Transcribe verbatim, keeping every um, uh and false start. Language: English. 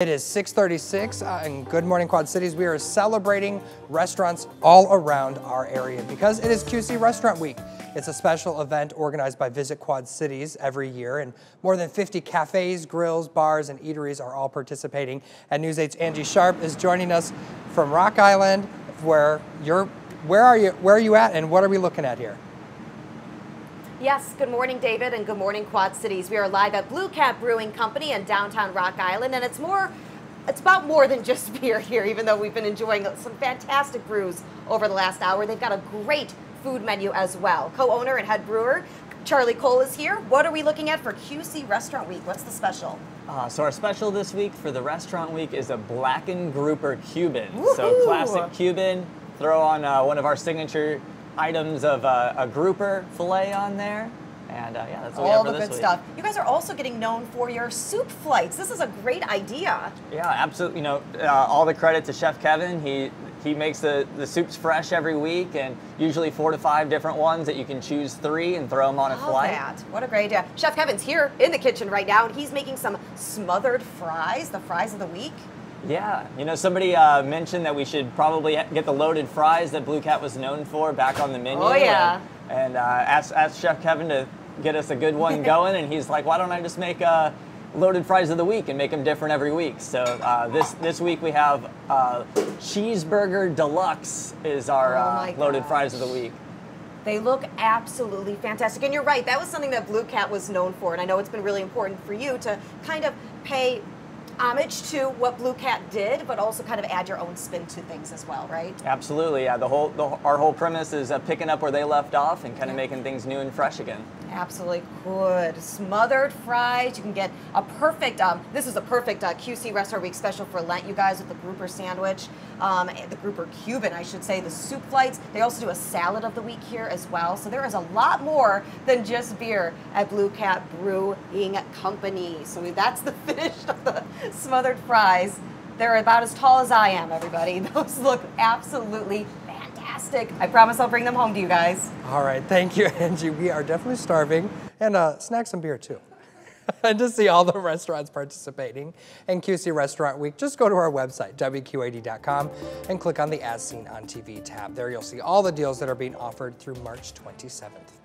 It is six thirty-six uh, and good morning Quad Cities. We are celebrating restaurants all around our area because it is Q C Restaurant Week. It's a special event organized by Visit Quad Cities every year, and more than fifty cafes, grills, bars, and eateries are all participating. And News eight's Angie Sharp is joining us from Rock Island. Where you're, where are you? Where are you at, and what are we looking at here? Yes, good morning, David, and good morning, Quad Cities. We are live at Blue Cat Brewing Company in downtown Rock Island, and it's more, it's about more than just beer here, even though we've been enjoying some fantastic brews over the last hour. They've got a great food menu as well. Co-owner and head brewer Charlie Cole is here. What are we looking at for Q C Restaurant Week? What's the special? Uh, so our special this week for the Restaurant Week is a blackened grouper Cuban. So classic Cuban, throw on uh, one of our signature items of uh, a grouper fillet on there. And uh, yeah, that's what all we have for this week. All the good stuff. You guys are also getting known for your soup flights. This is a great idea. Yeah, absolutely. You know, uh, all the credit to Chef Kevin. He he makes the, the soups fresh every week, and usually four to five different ones that you can choose three and throw them on a flight. Love that. What a great idea. Chef Kevin's here in the kitchen right now, and he's making some smothered fries, the fries of the week. Yeah, you know, somebody uh, mentioned that we should probably get the loaded fries that Blue Cat was known for back on the menu. Oh, yeah. And, and uh, asked, asked Chef Kevin to get us a good one going, and he's like, why don't I just make uh, loaded fries of the week and make them different every week? So uh, this, this week we have uh, Cheeseburger Deluxe is our oh uh, loaded fries of the week. They look absolutely fantastic. And you're right, that was something that Blue Cat was known for, and I know it's been really important for you to kind of pay homage to what Blue Cat did, but also kind of add your own spin to things as well, right? Absolutely, yeah. The whole, the, our whole premise is uh, picking up where they left off and kind of making things new and fresh again. Absolutely good. Smothered fries. You can get a perfect, um, this is a perfect uh, Q C Restaurant Week special for Lent, you guys, with the grouper sandwich, um, the grouper Cuban, I should say, the soup flights. They also do a salad of the week here as well. So there is a lot more than just beer at Blue Cat Brewing Company. So that's the finish of the smothered fries. They're about as tall as I am, everybody. Those look absolutely fantastic. I promise I'll bring them home to you guys. All right, thank you, Angie. We are definitely starving, and uh, snack some beer too. And to see all the restaurants participating in Q C Restaurant Week, just go to our website, W Q A D dot com, and click on the As Seen on T V tab. There you'll see all the deals that are being offered through March twenty-seventh.